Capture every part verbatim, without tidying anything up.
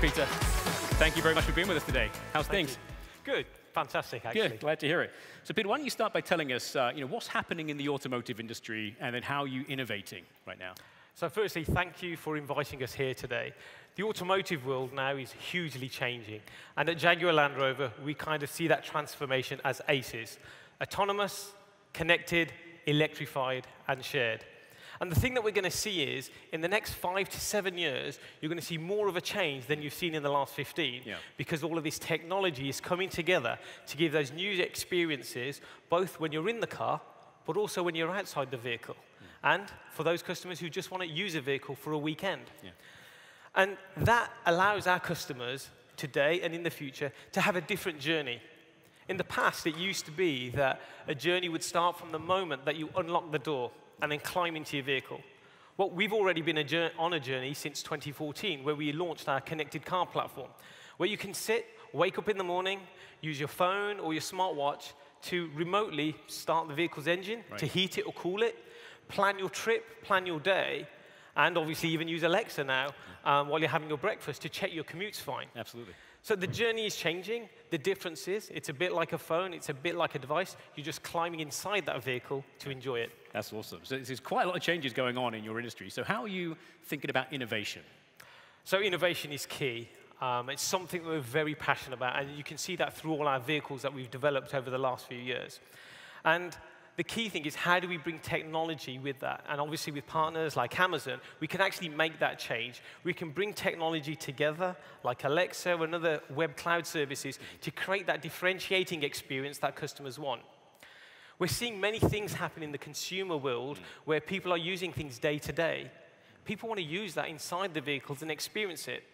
Peter. Thank you very much for being with us today. How's Thank things? You. Good. Fantastic, actually. Good. Glad to hear it. So, Peter, why don't you start by telling us uh, you know, what's happening in the automotive industry and then how are you innovating right now? So firstly, thank you for inviting us here today. The automotive world now is hugely changing. And at Jaguar Land Rover, we kind of see that transformation as ACEs. Autonomous, connected, electrified, and shared. And the thing that we're going to see is, in the next five to seven years, you're going to see more of a change than you've seen in the last fifteen, yeah. because all of this technology is coming together to give those new experiences, both when you're in the car, but also when you're outside the vehicle, yeah. and for those customers who just want to use a vehicle for a weekend. Yeah. And that allows our customers today and in the future to have a different journey. In the past, it used to be that a journey would start from the moment that you unlock the door and then climb into your vehicle. Well, we've already been a on a journey since twenty fourteen, where we launched our connected car platform, where you can sit, wake up in the morning, use your phone or your smartwatch to remotely start the vehicle's engine, right. to heat it or cool it, plan your trip, plan your day, and obviously even use Alexa now um, while you're having your breakfast to check your commute's fine. Absolutely. So the journey is changing. The difference is it's a bit like a phone. It's a bit like a device. You're just climbing inside that vehicle to enjoy it. That's awesome. So there's quite a lot of changes going on in your industry. So how are you thinking about innovation? So innovation is key. Um, it's something that we're very passionate about. And you can see that through all our vehicles that we've developed over the last few years. And the key thing is, how do we bring technology with that? And obviously, with partners like Amazon, we can actually make that change. We can bring technology together, like Alexa and other web cloud services, to create that differentiating experience that customers want. We're seeing many things happen in the consumer world where people are using things day to day. People want to use that inside the vehicles and experience it.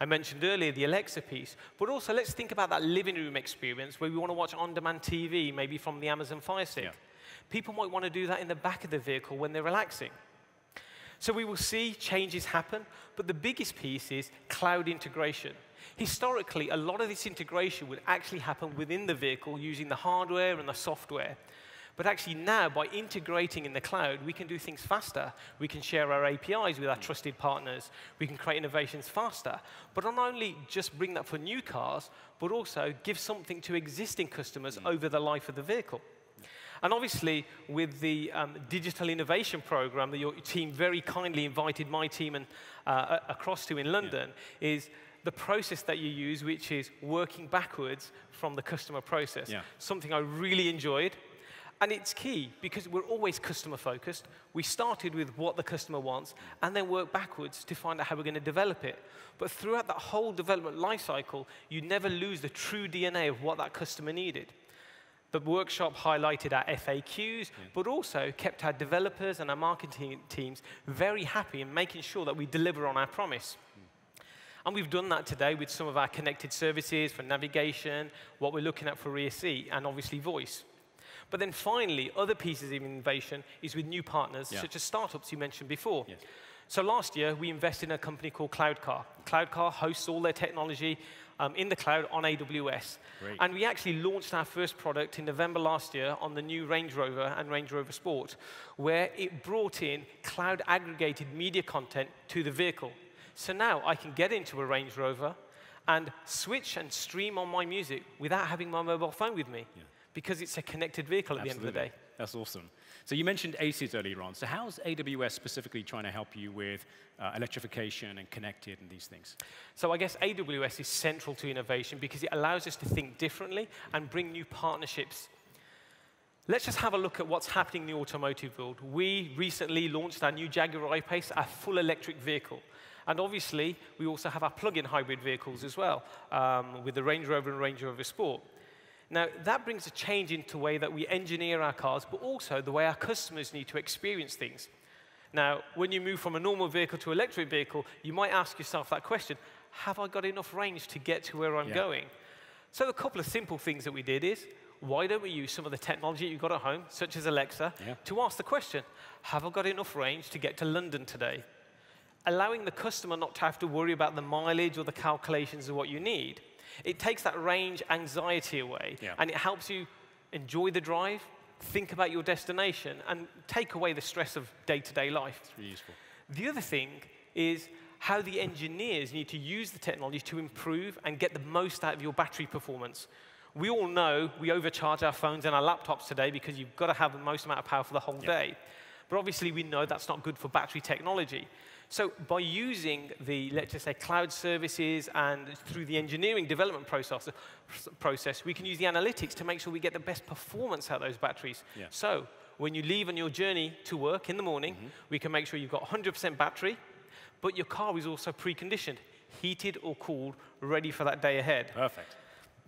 I mentioned earlier the Alexa piece, but also let's think about that living room experience where we want to watch on-demand T V, maybe from the Amazon Fire Stick. Yeah. People might want to do that in the back of the vehicle when they're relaxing. So we will see changes happen, but the biggest piece is cloud integration. Historically, a lot of this integration would actually happen within the vehicle using the hardware and the software. But actually now, by integrating in the cloud, we can do things faster. We can share our A P Is with our trusted partners. We can create innovations faster. But not only just bring that for new cars, but also give something to existing customers over the life of the vehicle. And obviously, with the um, digital innovation program that your team very kindly invited my team and, uh, across to in London, yeah. is the process that you use, which is working backwards from the customer process, yeah. something I really enjoyed. And it's key, because we're always customer-focused. We started with what the customer wants, and then work backwards to find out how we're going to develop it. But throughout that whole development lifecycle, you never lose the true D N A of what that customer needed. The workshop highlighted our F A Qs, yeah. but also kept our developers and our marketing teams very happy in making sure that we deliver on our promise. Mm. And we've done that today with some of our connected services for navigation, what we're looking at for E S E, and obviously voice. But then finally, other pieces of innovation is with new partners, yeah. such as startups you mentioned before. Yes. So last year, we invested in a company called CloudCar. CloudCar hosts all their technology um, in the cloud on A W S. Great. And we actually launched our first product in November last year on the new Range Rover and Range Rover Sport, where it brought in cloud-aggregated media content to the vehicle. So now I can get into a Range Rover and switch and stream on my music without having my mobile phone with me, yeah. because it's a connected vehicle at Absolutely. The end of the day. That's awesome. So you mentioned ACEs earlier on. So how's A W S specifically trying to help you with uh, electrification and connected and these things? So I guess A W S is central to innovation because it allows us to think differently and bring new partnerships. Let's just have a look at what's happening in the automotive world. We recently launched our new Jaguar I-PACE, our full electric vehicle. And obviously, we also have our plug-in hybrid vehicles as well, um, with the Range Rover and Range Rover Sport. Now, that brings a change into the way that we engineer our cars, but also the way our customers need to experience things. Now, when you move from a normal vehicle to an electric vehicle, you might ask yourself that question, have I got enough range to get to where I'm yeah. going? So a couple of simple things that we did is, why don't we use some of the technology you've got at home, such as Alexa, yeah. to ask the question, have I got enough range to get to London today? Allowing the customer not to have to worry about the mileage or the calculations of what you need. It takes that range anxiety away, yeah. and it helps you enjoy the drive, think about your destination, and take away the stress of day-to-day life. It's really useful. The other thing is, how the engineers need to use the technology to improve and get the most out of your battery performance. We all know we overcharge our phones and our laptops today because you've got to have the most amount of power for the whole yeah. day. But obviously, we know that's not good for battery technology. So by using the, let's just say, cloud services and through the engineering development process, process, we can use the analytics to make sure we get the best performance out of those batteries. Yeah. So when you leave on your journey to work in the morning, mm-hmm. we can make sure you've got one hundred percent battery, but your car is also preconditioned, heated or cooled, ready for that day ahead. Perfect.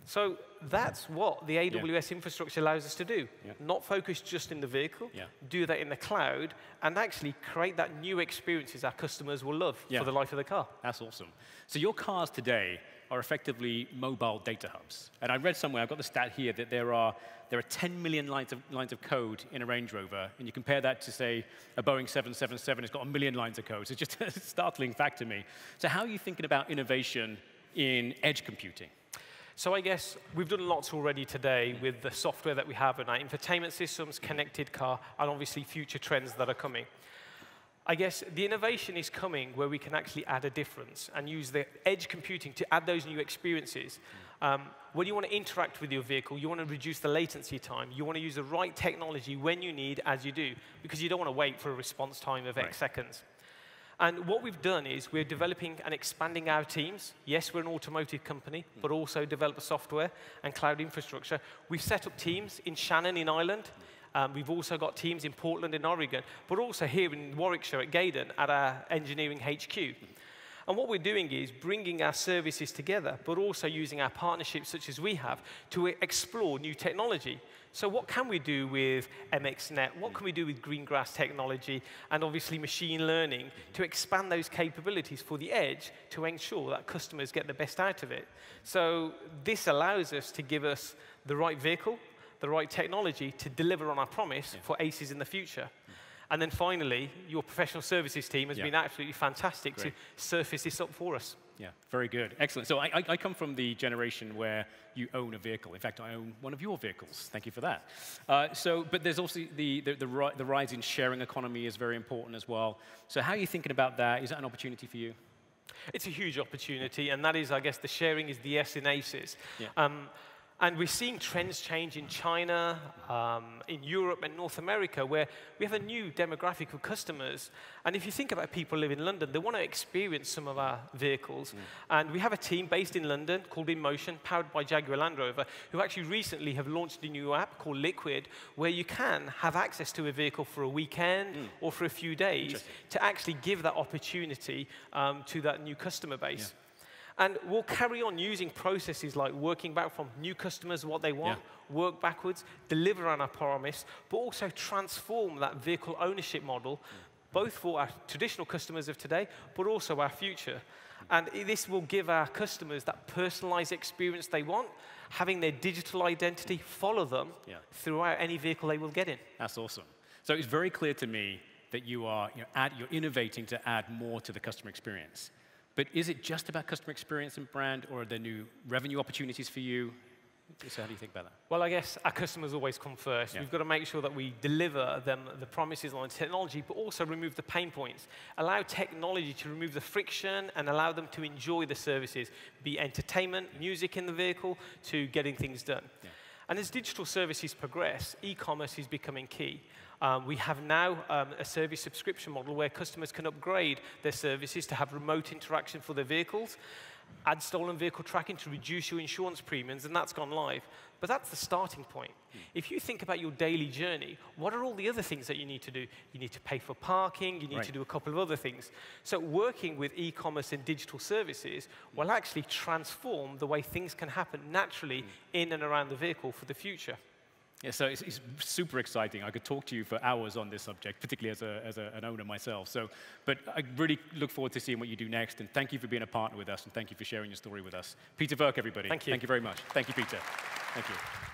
So that's what the A W S yeah. infrastructure allows us to do. Yeah. Not focus just in the vehicle, yeah. do that in the cloud, and actually create that new experiences our customers will love yeah. for the life of the car. That's awesome. So your cars today are effectively mobile data hubs. And I read somewhere, I've got the stat here, that there are, there are ten million lines of, lines of code in a Range Rover. And you compare that to, say, a Boeing seven seventy-seven. It's got a million lines of code. So it's just a startling fact to me. So how are you thinking about innovation in edge computing? So I guess we've done lots already today with the software that we have in our infotainment systems, connected car, and obviously future trends that are coming. I guess the innovation is coming where we can actually add a difference and use the edge computing to add those new experiences. Um, when you want to interact with your vehicle, you want to reduce the latency time. You want to use the right technology when you need as you do, because you don't want to wait for a response time of X seconds. And what we've done is we're developing and expanding our teams. Yes, we're an automotive company, but also develop software and cloud infrastructure. We've set up teams in Shannon in Ireland. Um, we've also got teams in Portland in Oregon, but also here in Warwickshire at Gaydon at our engineering H Q. And what we're doing is bringing our services together, but also using our partnerships such as we have to explore new technology. So what can we do with M X net? What can we do with Greengrass technology? And obviously machine learning to expand those capabilities for the edge to ensure that customers get the best out of it. So this allows us to give us the right vehicle, the right technology to deliver on our promise yeah. for A C Es in the future. Yeah. And then finally, your professional services team has yeah. been absolutely fantastic Great. to surface this up for us. Yeah, very good. Excellent. So I, I come from the generation where you own a vehicle. In fact, I own one of your vehicles. Thank you for that. Uh, so, but there's also the, the, the, ri the rise in sharing economy is very important as well. So how are you thinking about that? Is that an opportunity for you? It's a huge opportunity, and that is, I guess, the sharing is the S in A C Es. Yeah. Um, And we're seeing trends change in China, um, in Europe, and North America, where we have a new demographic of customers. And if you think about people who live in London, they want to experience some of our vehicles. Mm. And we have a team based in London called InMotion, powered by Jaguar Land Rover, who actually recently have launched a new app called Liquid, where you can have access to a vehicle for a weekend mm. or for a few days to actually give that opportunity um, to that new customer base. Yeah. And we'll carry on using processes like working back from new customers what they want, yeah. work backwards, deliver on our promise, but also transform that vehicle ownership model, yeah. both for our traditional customers of today, but also our future. And this will give our customers that personalized experience they want, having their digital identity follow them yeah. throughout any vehicle they will get in. That's awesome. So it's very clear to me that you are, you know, add, you're innovating to add more to the customer experience. But is it just about customer experience and brand, or are there new revenue opportunities for you? So how do you think about that? Well, I guess our customers always come first. Yeah. We've got to make sure that we deliver them the promises on technology, but also remove the pain points. Allow technology to remove the friction and allow them to enjoy the services, be entertainment, yeah. music in the vehicle, to getting things done. Yeah. And as digital services progress, e-commerce is becoming key. Um, we have now um, a service subscription model where customers can upgrade their services to have remote interaction for their vehicles, add stolen vehicle tracking to reduce your insurance premiums, and that's gone live. But that's the starting point. Mm. If you think about your daily journey, what are all the other things that you need to do? You need to pay for parking. You need right. to do a couple of other things. So working with e-commerce and digital services mm. will actually transform the way things can happen naturally mm. in and around the vehicle for the future. Yeah, so it's, it's super exciting. I could talk to you for hours on this subject, particularly as, a, as a, an owner myself. So, but I really look forward to seeing what you do next. And thank you for being a partner with us. And thank you for sharing your story with us. Peter Virk, everybody. Thank you. Thank you very much. Thank you, Peter. Thank you.